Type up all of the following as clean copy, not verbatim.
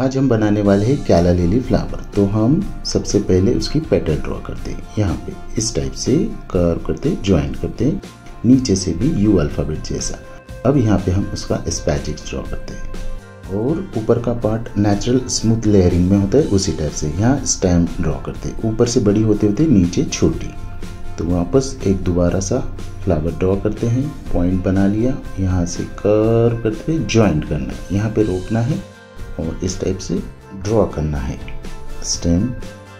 आज हम बनाने वाले हैं क्याला लिली फ्लावर। तो हम सबसे पहले उसकी पेटल ड्रॉ करते हैं। यहाँ पे इस टाइप से कर्व करते हैं, ज्वाइन करते हैं, नीचे से भी यू अल्फ़ाबेट जैसा। अब यहाँ पे हम उसका स्पैटिक्स ड्रॉ करते हैं और ऊपर का पार्ट नेचुरल स्मूथ लेयरिंग में होता है, उसी टाइप से यहाँ स्टैम्प ड्रॉ करते हैं। ऊपर से बड़ी होते होते नीचे छोटी। तो वापस एक दोबारा सा फ्लावर ड्रॉ करते हैं, पॉइंट बना लिया, यहाँ से कर्व करते हुए ज्वाइन करना है, यहाँ पे रोकना है और इस टाइप से ड्रॉ करना है। स्टेम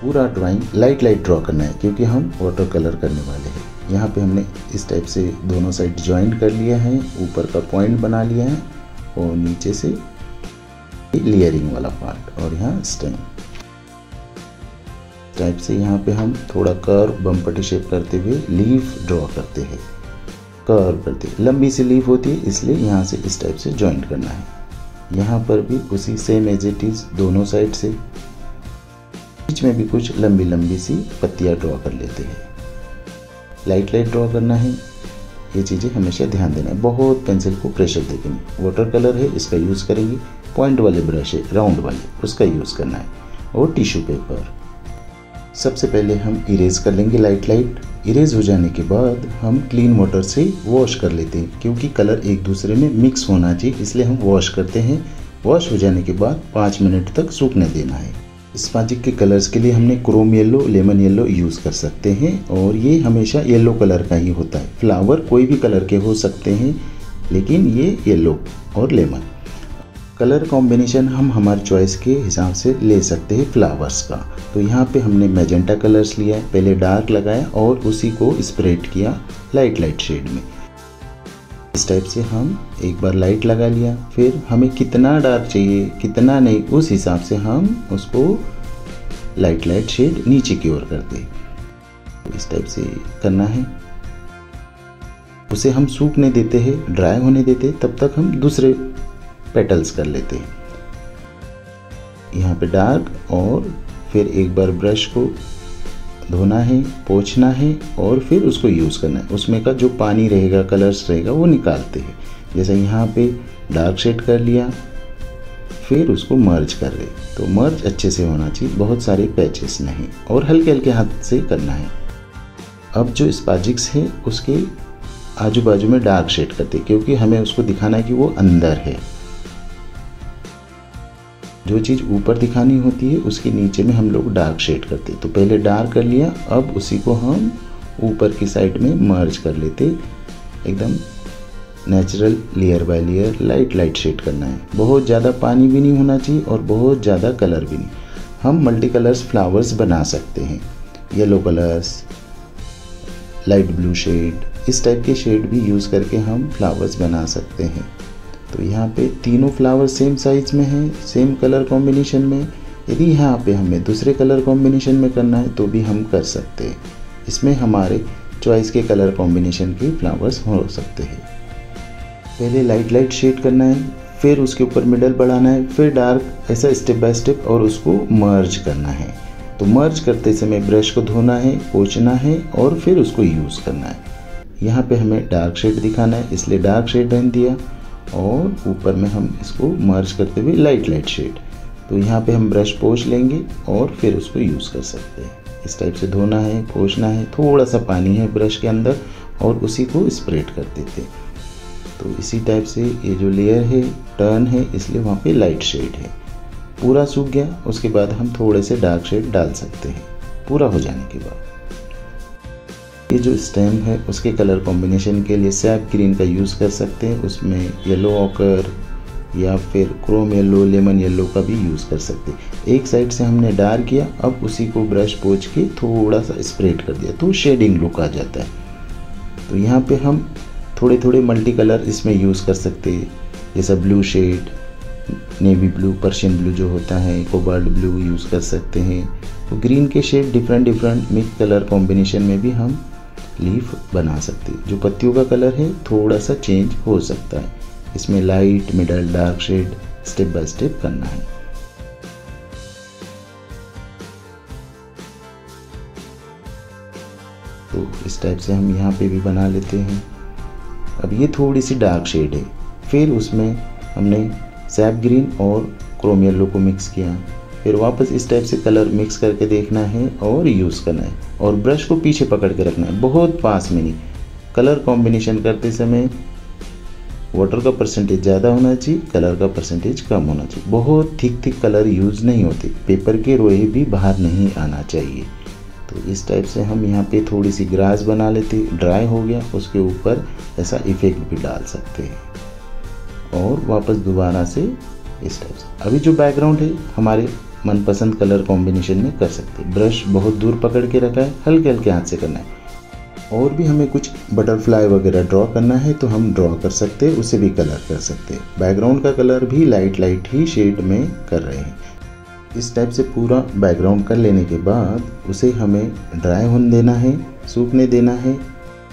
पूरा ड्राइंग लाइट लाइट ड्रॉ करना है क्योंकि हम वाटर कलर करने वाले हैं। यहाँ पे हमने इस टाइप से दोनों साइड ज्वाइन कर लिया है, ऊपर का पॉइंट बना लिया है और नीचे से लेयरिंग वाला पार्ट और यहाँ स्टेम टाइप से। यहाँ पे हम थोड़ा कर्व बम्पटी शेप करते हुए लीफ ड्रॉ करते हैं, कर्व करते हैं। लंबी सी लीफ होती है इसलिए यहाँ से इस टाइप से ज्वाइन करना है। यहाँ पर भी उसी सेम एज इट इज दोनों साइड से, बीच में भी कुछ लंबी लंबी सी पत्तियाँ ड्रॉ कर लेते हैं। लाइट लाइट ड्रॉ करना है, ये चीज़ें हमेशा ध्यान देना है। बहुत पेंसिल को प्रेशर देंगे, वाटर कलर है इसका यूज़ करेंगे, पॉइंट वाले ब्रश है राउंड वाले उसका यूज़ करना है और टिश्यू पेपर। सबसे पहले हम इरेज कर लेंगे लाइट लाइट। इरेज हो जाने के बाद हम क्लीन वाटर से वॉश कर लेते हैं क्योंकि कलर एक दूसरे में मिक्स होना चाहिए, इसलिए हम वॉश करते हैं। वॉश हो जाने के बाद 5 मिनट तक सूखने देना है। स्पाजिक के कलर्स के लिए हमने chrome yellow, lemon yellow use कर सकते हैं और ये हमेशा येलो कलर का ही होता है। फ्लावर कोई भी कलर के हो सकते हैं लेकिन ये येलो और लेमन कलर कॉम्बिनेशन हम हमारे चॉइस के हिसाब से ले सकते हैं फ्लावर्स का। तो यहाँ पे हमने मैजेंटा कलर्स लिया है, पहले डार्क लगाया और उसी को स्प्रेड किया लाइट लाइट शेड में। इस टाइप से हम एक बार लाइट लगा लिया, फिर हमें कितना डार्क चाहिए कितना नहीं उस हिसाब से हम उसको लाइट लाइट शेड नीचे की ओर करते हैं। इस टाइप से करना है, उसे हम सूखने देते हैं, ड्राई होने देते हैं, तब तक हम दूसरे पेटल्स कर लेते हैं। यहाँ पे डार्क और फिर एक बार ब्रश को धोना है, पोंछना है और फिर उसको यूज़ करना है। उसमें का जो पानी रहेगा, कलर्स रहेगा वो निकालते हैं। जैसे यहाँ पे डार्क शेड कर लिया, फिर उसको मर्ज कर रहे, तो मर्ज अच्छे से होना चाहिए, बहुत सारे पैचेस नहीं, और हल्के हल्के हाथ से करना है। अब जो स्पाजिक्स है उसके आजू बाजू में डार्क शेड करते क्योंकि हमें उसको दिखाना है कि वो अंदर है। जो चीज़ ऊपर दिखानी होती है उसके नीचे में हम लोग डार्क शेड करते। तो पहले डार्क कर लिया, अब उसी को हम ऊपर की साइड में मर्ज कर लेते। एकदम natural layer by layer light light shade करना है। बहुत ज़्यादा पानी भी नहीं होना चाहिए और बहुत ज़्यादा कलर भी नहीं। हम मल्टी कलर्स फ्लावर्स बना सकते हैं, yellow colours, light blue shade, इस टाइप के शेड भी यूज़ करके हम फ्लावर्स बना सकते हैं। तो यहाँ पे तीनों फ्लावर सेम साइज़ में हैं, सेम कलर कॉम्बिनेशन में। यदि यहाँ पे हमें दूसरे कलर कॉम्बिनेशन में करना है तो भी हम कर सकते हैं। इसमें हमारे चॉइस के कलर कॉम्बिनेशन के फ्लावर्स हो सकते हैं। पहले लाइट लाइट शेड करना है, फिर उसके ऊपर मिडल बढ़ाना है, फिर डार्क, ऐसा स्टेप बाय स्टेप और उसको मर्ज करना है। तो मर्ज करते समय ब्रश को धोना है, पोंछना है और फिर उसको यूज़ करना है। यहाँ पर हमें डार्क शेड दिखाना है इसलिए डार्क शेड रख दिया और ऊपर में हम इसको मर्ज करते हुए लाइट लाइट शेड। तो यहाँ पे हम ब्रश पोंछ लेंगे और फिर उसको यूज़ कर सकते हैं। इस टाइप से धोना है, पोंछना है, थोड़ा सा पानी है ब्रश के अंदर और उसी को स्प्रेड कर देते। तो इसी टाइप से ये जो लेयर है टर्न है इसलिए वहाँ पे लाइट शेड है। पूरा सूख गया, उसके बाद हम थोड़े से डार्क शेड डाल सकते हैं। पूरा हो जाने के बाद ये जो स्टेम है उसके कलर कॉम्बिनेशन के लिए सैप ग्रीन का यूज़ कर सकते हैं, उसमें येलो ऑकर या फिर क्रोम येलो, लेमन येलो का भी यूज़ कर सकते हैं। एक साइड से हमने डार्क किया, अब उसी को ब्रश पोंछ के थोड़ा सा स्प्रेड कर दिया तो शेडिंग लुक आ जाता है। तो यहाँ पे हम थोड़े थोड़े मल्टी कलर इसमें यूज़ कर सकते हैं, जैसा blue shade, navy blue, Persian blue जो होता है, कोबाल्ट ब्लू यूज़ कर सकते हैं। तो ग्रीन के shade different different mix colour combination में भी हम लीफ बना सकते। जो पत्तियों का कलर है थोड़ा सा चेंज हो सकता है, इसमें light, middle, dark shade step by step करना है। तो इस टाइप से हम यहाँ पे भी बना लेते हैं। अब ये थोड़ी सी डार्क शेड है, फिर उसमें हमने सैप ग्रीन और क्रोम येलो को मिक्स किया, फिर वापस इस टाइप से कलर मिक्स करके देखना है और यूज़ करना है। और ब्रश को पीछे पकड़ के रखना है, बहुत पास में नहीं। कलर कॉम्बिनेशन करते समय वाटर का परसेंटेज ज़्यादा होना चाहिए, कलर का परसेंटेज कम होना चाहिए। बहुत थिक कलर यूज़ नहीं होते, पेपर के रोए भी बाहर नहीं आना चाहिए। तो इस टाइप से हम यहाँ पे थोड़ी सी ग्रास बना लेते, ड्राई हो गया, उसके ऊपर ऐसा इफ़ेक्ट भी डाल सकते हैं। और वापस दोबारा से इस टाइप से अभी जो बैकग्राउंड है हमारे मनपसंद कलर कॉम्बिनेशन में कर सकते हैं। ब्रश बहुत दूर पकड़ के रखा है, हल्के हल्के हाथ से करना है। और भी हमें कुछ बटरफ्लाई वगैरह ड्रॉ करना है तो हम ड्रॉ कर सकते हैं, उसे भी कलर कर सकते हैं। बैकग्राउंड का कलर भी लाइट ही शेड में कर रहे हैं। इस टाइप से पूरा बैकग्राउंड कर लेने के बाद उसे हमें ड्राई होने देना है, सूखने देना है।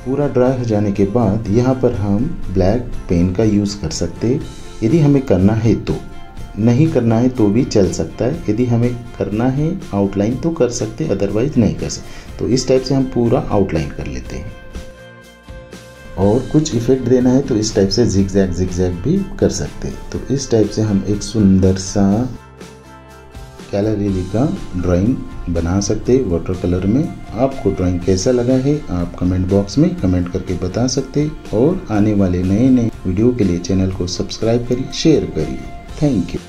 पूरा ड्राई हो जाने के बाद यहाँ पर हम ब्लैक पेन का यूज़ कर सकते हैं, यदि हमें करना है तो। नहीं करना है तो भी चल सकता है, यदि हमें करना है आउटलाइन तो कर सकते, अदरवाइज नहीं कर सकते। तो इस टाइप से हम पूरा आउटलाइन कर लेते हैं। और कुछ इफेक्ट देना है तो इस टाइप से जिग-जैग भी कर सकते हैं। तो इस टाइप से हम एक सुंदर सा गैलरी का ड्राइंग बना सकते हैं वाटर कलर में। आपको ड्राइंग कैसा लगा है आप कमेंट बॉक्स में कमेंट करके बता सकते हैं। और आने वाले नए वीडियो के लिए चैनल को सब्सक्राइब करिए, शेयर करिए। Thank you.